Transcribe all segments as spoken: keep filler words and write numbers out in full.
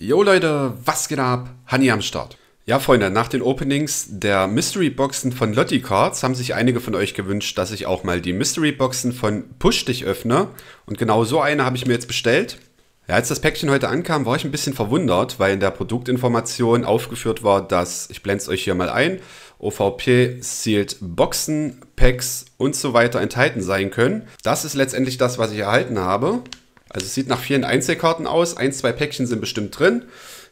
Jo Leute, was geht ab? Hanni am Start. Ja Freunde, nach den Openings der Mystery Boxen von Lotticards haben sich einige von euch gewünscht, dass ich auch mal die Mystery Boxen von Pushdich öffne. Und genau so eine habe ich mir jetzt bestellt. Ja, als das Päckchen heute ankam, war ich ein bisschen verwundert, weil in der Produktinformation aufgeführt war, dass, ich blende es euch hier mal ein, O V P Sealed Boxen, Packs und so weiter enthalten sein können. Das ist letztendlich das, was ich erhalten habe. Also es sieht nach vielen Einzelkarten aus, ein, zwei Päckchen sind bestimmt drin.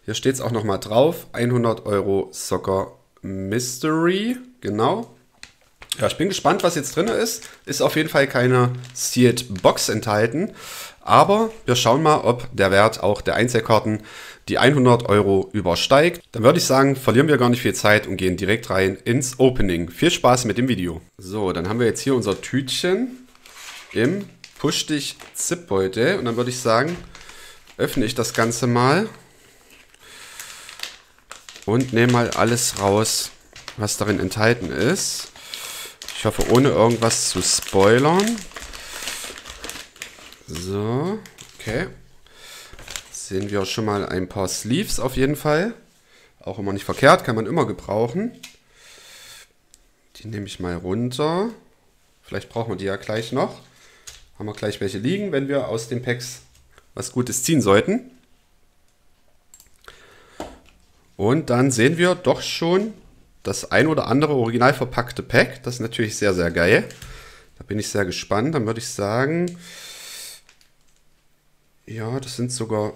Hier steht es auch nochmal drauf, hundert Euro Soccer Mystery, genau. Ja, ich bin gespannt, was jetzt drin ist. Ist auf jeden Fall keine Sealed Box enthalten, aber wir schauen mal, ob der Wert auch der Einzelkarten die hundert Euro übersteigt. Dann würde ich sagen, verlieren wir gar nicht viel Zeit und gehen direkt rein ins Opening. Viel Spaß mit dem Video. So, dann haben wir jetzt hier unser Tütchen im Pushdich Zipbeutel und dann würde ich sagen, öffne ich das Ganze mal und nehme mal alles raus, was darin enthalten ist. Ich hoffe, ohne irgendwas zu spoilern. So, okay. Jetzt sehen wir schon mal ein paar Sleeves auf jeden Fall. Auch immer nicht verkehrt, kann man immer gebrauchen. Die nehme ich mal runter. Vielleicht brauchen wir die ja gleich noch. Haben wir gleich welche liegen, wenn wir aus den Packs was Gutes ziehen sollten. Und dann sehen wir doch schon das ein oder andere original verpackte Pack. Das ist natürlich sehr, sehr geil. Da bin ich sehr gespannt. Dann würde ich sagen, ja, das sind sogar,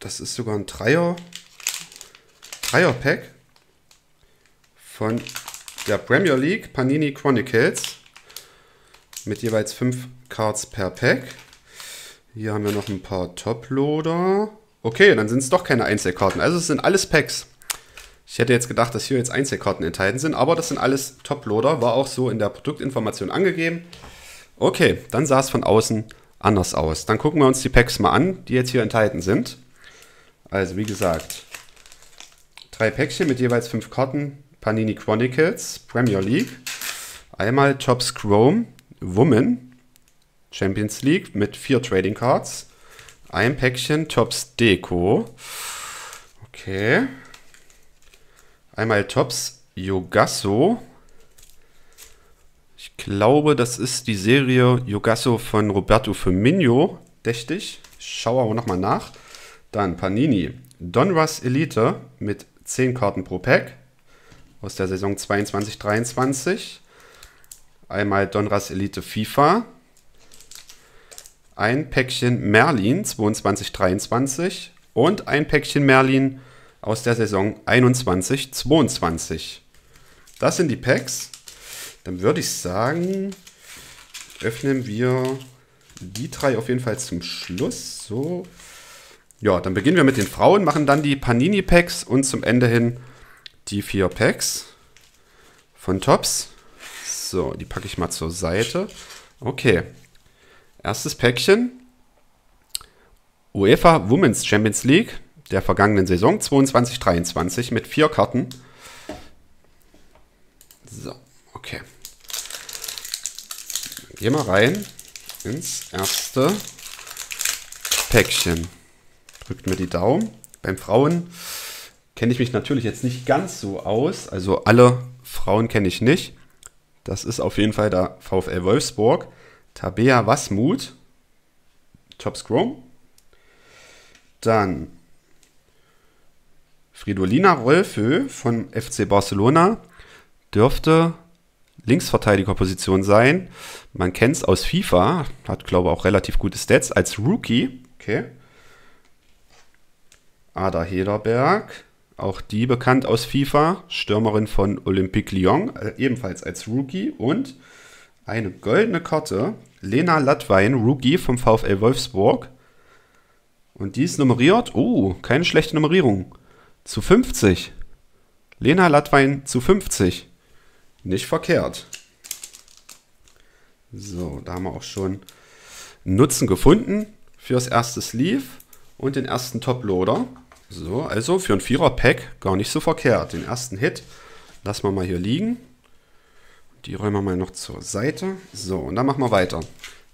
das ist sogar ein Dreier, Dreier-Pack von der Premier League Panini Chronicles. Mit jeweils fünf Cards per Pack. Hier haben wir noch ein paar Toploader. Okay, dann sind es doch keine Einzelkarten. Also es sind alles Packs. Ich hätte jetzt gedacht, dass hier jetzt Einzelkarten enthalten sind, aber das sind alles Toploader. War auch so in der Produktinformation angegeben. Okay, dann sah es von außen anders aus. Dann gucken wir uns die Packs mal an, die jetzt hier enthalten sind. Also wie gesagt, drei Päckchen mit jeweils fünf Karten. Panini Chronicles, Premier League. Einmal Top Scrum. Women Champions League mit vier Trading Cards. Ein Päckchen Tops Deko. Okay. Einmal Tops Yogasso. Ich glaube, das ist die Serie Yogasso von Roberto Firmino. Dächtig. Ich schaue aber nochmal nach. Dann Panini Donruss Elite mit zehn Karten pro Pack. Aus der Saison zweiundzwanzig dreiundzwanzig. Einmal Donruss Elite FIFA. Ein Päckchen Merlin zweiundzwanzig dreiundzwanzig. Und ein Päckchen Merlin aus der Saison einundzwanzig zweiundzwanzig. Das sind die Packs. Dann würde ich sagen, öffnen wir die drei auf jeden Fall zum Schluss. So. Ja, dann beginnen wir mit den Frauen, machen dann die Panini Packs und zum Ende hin die vier Packs von Tops. So, die packe ich mal zur Seite. Okay. Erstes Päckchen. UEFA Women's Champions League der vergangenen Saison zweiundzwanzig dreiundzwanzig mit vier Karten. So, okay. Gehen wir rein ins erste Päckchen. Drückt mir die Daumen. Beim Frauen kenne ich mich natürlich jetzt nicht ganz so aus. Also alle Frauen kenne ich nicht. Das ist auf jeden Fall der VfL Wolfsburg. Tabea Wasmuth. Tops Scrum. Dann Fridolina Rolfö vom F C Barcelona. Dürfte Linksverteidigerposition sein. Man kennt es aus FIFA. Hat, glaube ich, auch relativ gute Stats. Als Rookie. Okay. Ada Hegerberg. Auch die bekannt aus FIFA, Stürmerin von Olympique Lyon, ebenfalls als Rookie. Und eine goldene Karte, Lena Latwein, Rookie vom VfL Wolfsburg. Und die ist nummeriert, oh, keine schlechte Nummerierung, zu fünfzig. Lena Latwein zu fünfzig. Nicht verkehrt. So, da haben wir auch schon Nutzen gefunden fürs erste Sleeve und den ersten Toploader. So, also für ein Vierer-Pack gar nicht so verkehrt. Den ersten Hit lassen wir mal hier liegen. Die räumen wir mal noch zur Seite. So, und dann machen wir weiter.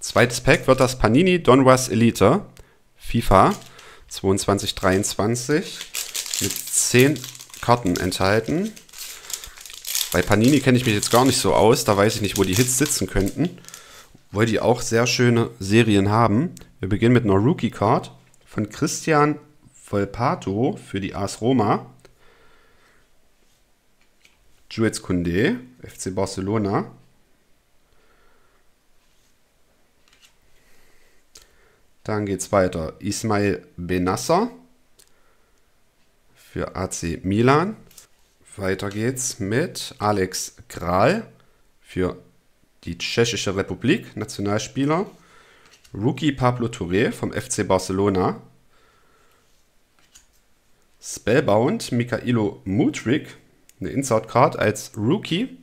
Zweites Pack wird das Panini Donruss Elite FIFA zweiundzwanzig, dreiundzwanzig mit zehn Karten enthalten. Bei Panini kenne ich mich jetzt gar nicht so aus, da weiß ich nicht, wo die Hits sitzen könnten, weil die auch sehr schöne Serien haben. Wir beginnen mit einer Rookie-Card von Christian Volpato für die A S Roma. Jules Koundé, F C Barcelona. Dann geht es weiter. Ismail Benasser für A C Milan. Weiter geht's mit Alex Kral für die Tschechische Republik, Nationalspieler. Rookie Pablo Touré vom F C Barcelona. Spellbound Mikailo Mudryk, eine Insert Card als Rookie.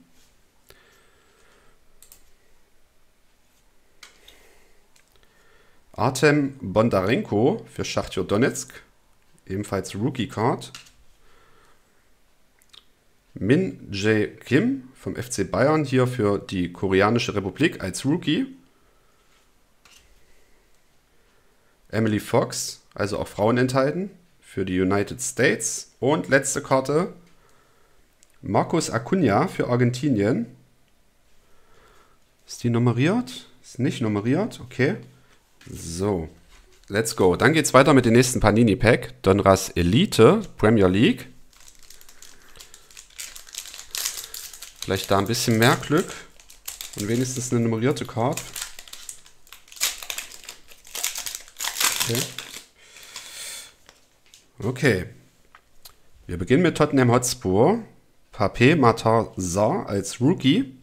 Artem Bondarenko für Schachtjor Donetsk, ebenfalls Rookie Card. Min Jae Kim vom F C Bayern hier für die Koreanische Republik als Rookie. Emily Fox, also auch Frauen enthalten, für die United States. Und letzte Karte, Marcos Acuna für Argentinien. Ist die nummeriert? Ist nicht nummeriert, okay. So, let's go. Dann geht es weiter mit dem nächsten Panini-Pack. Donruss Elite, Premier League. Vielleicht da ein bisschen mehr Glück und wenigstens eine nummerierte Card. Okay. Okay. Wir beginnen mit Tottenham Hotspur. Pape Matarza als Rookie.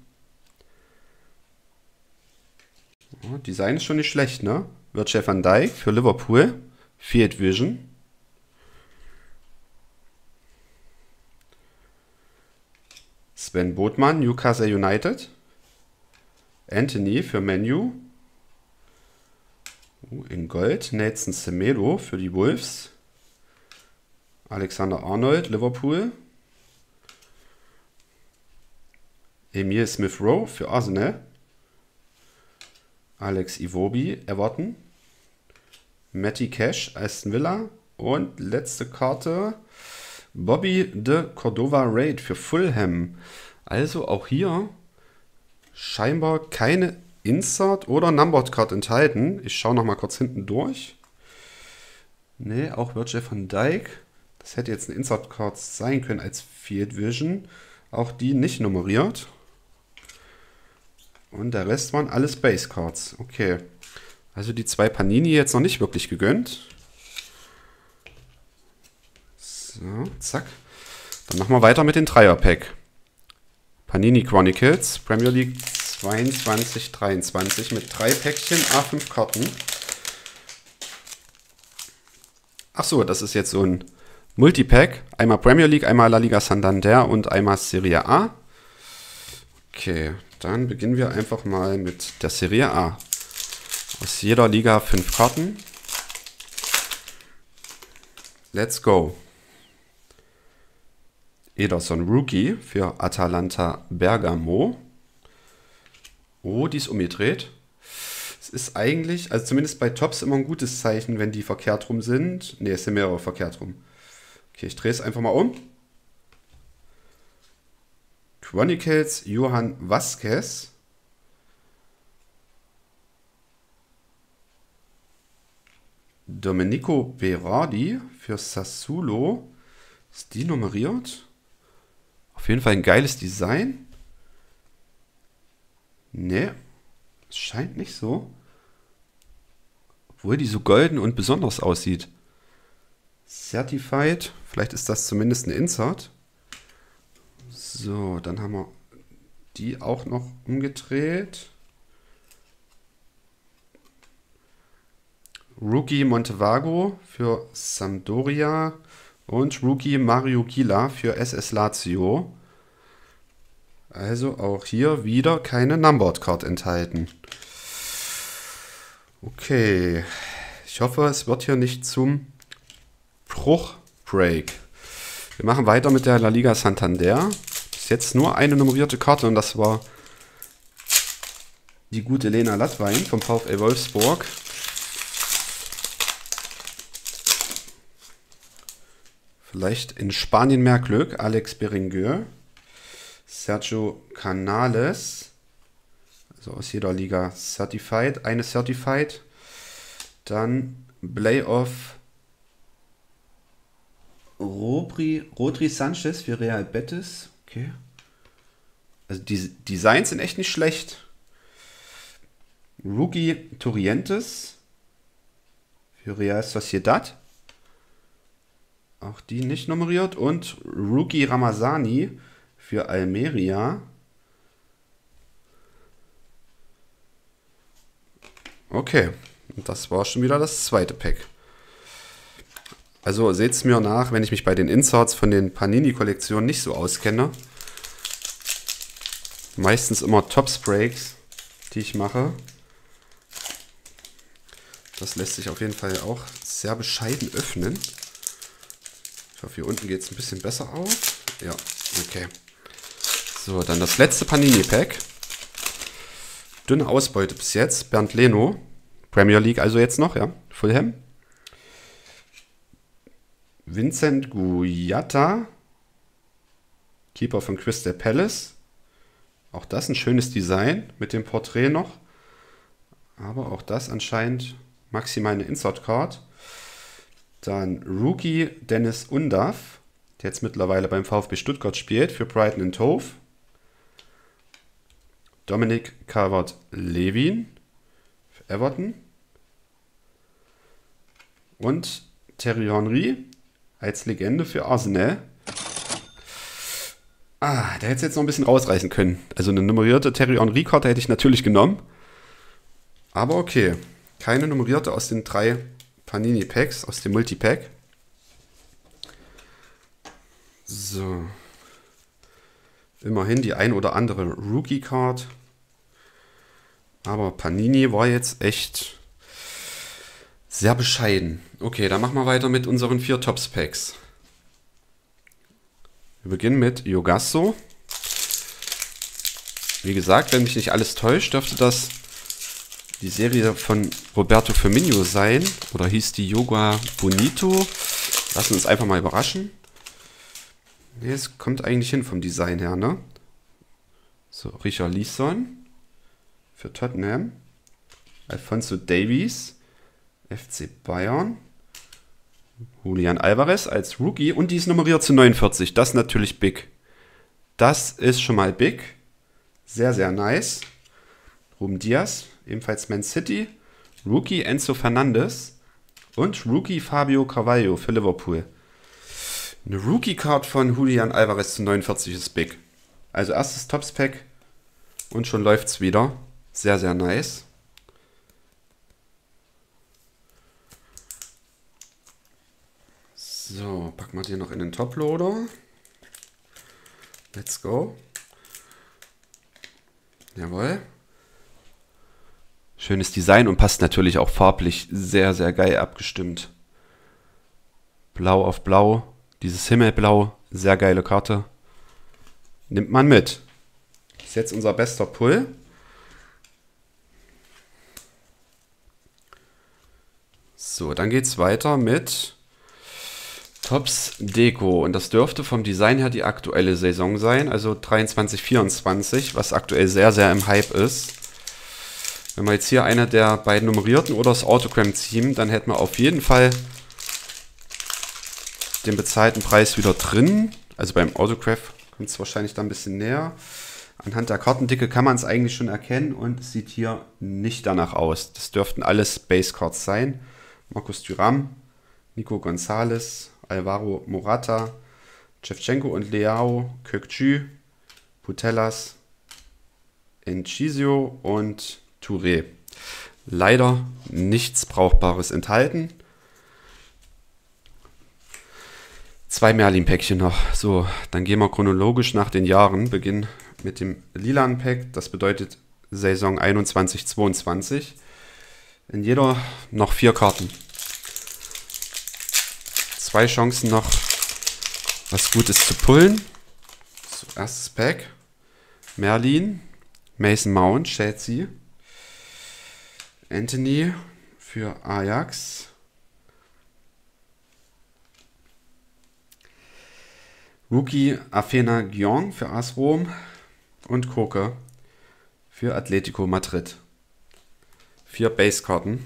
Oh, Design ist schon nicht schlecht, ne? Virgil van Dijk für Liverpool. Field Vision. Sven Botman, Newcastle United. Anthony für Man U. Uh, in Gold, Nathan Semedo für die Wolves. Alexander Arnold, Liverpool. Emile Smith-Rowe für Arsenal. Alex Iwobi, Everton. Matty Cash, Aston Villa. Und letzte Karte, Bobby de Cordova Raid für Fulham. Also auch hier scheinbar keine Insert- oder Numbered-Card enthalten. Ich schaue nochmal kurz hinten durch. Ne, auch Virgil van Dijk. Das hätte jetzt eine Insert-Card sein können als Field Vision. Auch die nicht nummeriert. Und der Rest waren alles Base-Cards. Okay. Also die zwei Panini jetzt noch nicht wirklich gegönnt. So, zack. Dann machen wir weiter mit dem Dreier-Pack. Panini Chronicles, Premier League zweiundzwanzig, dreiundzwanzig mit drei Päckchen, A fünf Karten. Achso, das ist jetzt so ein Multipack. Einmal Premier League, einmal La Liga Santander und einmal Serie A. Okay, dann beginnen wir einfach mal mit der Serie A. Aus jeder Liga fünf Karten. Let's go. Ederson Rookie für Atalanta Bergamo. Oh, die ist umgedreht. Es ist eigentlich, also zumindest bei Tops, immer ein gutes Zeichen, wenn die verkehrt rum sind. Ne, es sind mehrere verkehrt rum. Okay, ich drehe es einfach mal um. Chronicles Johan Vasquez. Domenico Berardi für Sassuolo. Ist die nummeriert? Auf jeden Fall ein geiles Design. Ne, es scheint nicht so. Obwohl die so golden und besonders aussieht. Certified. Vielleicht ist das zumindest eine Insert. So, dann haben wir die auch noch umgedreht. Rookie Montevago für Sampdoria. Und Rookie Mario Gila für S S Lazio. Also auch hier wieder keine Numbered Card enthalten. Okay. Ich hoffe, es wird hier nicht zum Bruchbreak. Wir machen weiter mit der La Liga Santander. Bis jetzt nur eine nummerierte Karte und das war die gute Lena Latwein vom VfL Wolfsburg. Vielleicht in Spanien mehr Glück. Alex Berenguer. Sergio Canales. Also aus jeder Liga certified. Eine certified. Dann Playoff Robri, Rodri Sanchez für Real Betis. Okay. Also die Designs sind echt nicht schlecht. Rookie Torrientes für Real Sociedad. Auch die nicht nummeriert. Und Rookie Ramazani für Almeria. Okay. Und das war schon wieder das zweite Pack. Also seht es mir nach, wenn ich mich bei den Inserts von den Panini-Kollektionen nicht so auskenne. Meistens immer Tops-Breaks, die ich mache. Das lässt sich auf jeden Fall auch sehr bescheiden öffnen. Ich hoffe, hier unten geht es ein bisschen besser auf. Ja, okay. So, dann das letzte Panini-Pack. Dünne Ausbeute bis jetzt. Bernd Leno. Premier League also jetzt noch, ja. Fulham. Vincent Guyatta. Keeper von Crystal Palace. Auch das ein schönes Design mit dem Porträt noch. Aber auch das anscheinend maximal eine Insert-Card. Dann Rookie Dennis Undav, der jetzt mittlerweile beim VfB Stuttgart spielt, für Brighton and Hove. Dominic Calvert-Lewin für Everton. Und Thierry Henry als Legende für Arsenal. Ah, der hätte es jetzt noch ein bisschen rausreißen können. Also eine nummerierte Thierry Henry-Karte hätte ich natürlich genommen. Aber okay, keine nummerierte aus den drei Panini-Packs, aus dem Multipack. So. Immerhin die ein oder andere Rookie-Card. Aber Panini war jetzt echt sehr bescheiden. Okay, dann machen wir weiter mit unseren vier Tops-Packs. Wir beginnen mit Yogasso. Wie gesagt, wenn mich nicht alles täuscht, dürfte das die Serie von Roberto Firmino sein. Oder hieß die Yoga Bonito. Lassen uns einfach mal überraschen. Ne, es kommt eigentlich hin vom Design her, ne? So, Richarlison für Tottenham. Alfonso Davies, F C Bayern. Julian Alvarez als Rookie. Und die ist nummeriert zu neunundvierzig. Das ist natürlich big. Das ist schon mal big. Sehr, sehr nice. Ruben Diaz, ebenfalls Man City, Rookie Enzo Fernandes und Rookie Fabio Carvalho für Liverpool. Eine Rookie-Card von Julian Alvarez zu neunundvierzig ist big. Also erstes Tops-Pack und schon läuft es wieder. Sehr, sehr nice. So, packen wir die noch in den Top-Loader. Let's go. Jawohl. Schönes Design und passt natürlich auch farblich sehr, sehr geil abgestimmt. Blau auf Blau, dieses Himmelblau, sehr geile Karte. Nimmt man mit. Ist jetzt unser bester Pull. So, dann geht's weiter mit Tops Deko. Und das dürfte vom Design her die aktuelle Saison sein, also dreiundzwanzig vierundzwanzig, was aktuell sehr, sehr im Hype ist. Wenn wir jetzt hier eine der beiden nummerierten oder das Autogramm ziehen, dann hätten wir auf jeden Fall den bezahlten Preis wieder drin. Also beim Autograph kommt es wahrscheinlich da ein bisschen näher. Anhand der Kartendicke kann man es eigentlich schon erkennen und sieht hier nicht danach aus. Das dürften alles Base Cards sein. Marcus Thuram, Nico Gonzalez, Alvaro Morata, Shevchenko und Leao, Kökçü, Putellas, Enciso und Touré. Leider nichts Brauchbares enthalten. Zwei Merlin-Päckchen noch. So, dann gehen wir chronologisch nach den Jahren. Beginnen mit dem lilanen Pack. Das bedeutet Saison einundzwanzig zweiundzwanzig. In jeder noch vier Karten. Zwei Chancen noch, was Gutes zu pullen. So, erstes Pack. Merlin, Mason Mount, Chelsea. Anthony für Ajax. Rookie Afena Gion für A S Rom und Koke für Atletico Madrid. Vier Basekarten.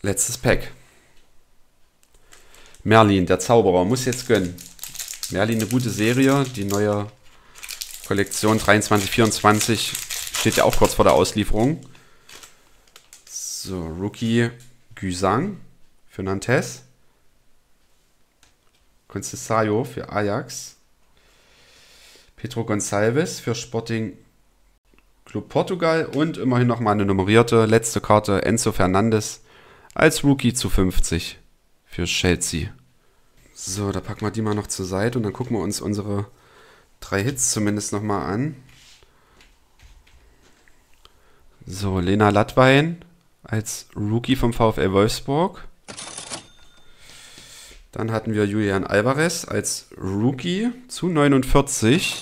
Letztes Pack. Merlin, der Zauberer, muss jetzt gönnen. Merlin, eine gute Serie. Die neue Kollektion dreiundzwanzig vierundzwanzig steht ja auch kurz vor der Auslieferung. So, Rookie Güsang für Nantes. Concesao für Ajax. Pedro Gonçalves für Sporting Club Portugal. Und immerhin nochmal eine nummerierte letzte Karte. Enzo Fernandes als Rookie zu fünfzig für Chelsea. So, da packen wir die mal noch zur Seite und dann gucken wir uns unsere drei Hits zumindest nochmal an. So, Lena Latwein als Rookie vom VfL Wolfsburg. Dann hatten wir Julian Alvarez als Rookie zu neunundvierzig.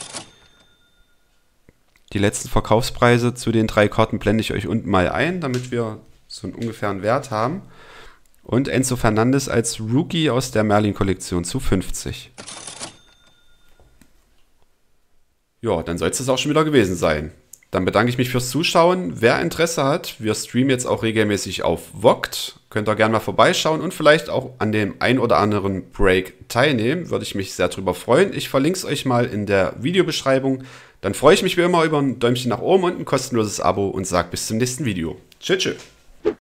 Die letzten Verkaufspreise zu den drei Karten blende ich euch unten mal ein, damit wir so einen ungefähren Wert haben. Und Enzo Fernandes als Rookie aus der Merlin-Kollektion zu fünfzig. Ja, dann soll es das auch schon wieder gewesen sein. Dann bedanke ich mich fürs Zuschauen. Wer Interesse hat, wir streamen jetzt auch regelmäßig auf Vogt. Könnt ihr gerne mal vorbeischauen und vielleicht auch an dem ein oder anderen Break teilnehmen. Würde ich mich sehr drüber freuen. Ich verlinke es euch mal in der Videobeschreibung. Dann freue ich mich wie immer über ein Däumchen nach oben und ein kostenloses Abo und sage bis zum nächsten Video. Tschüss, tschüss.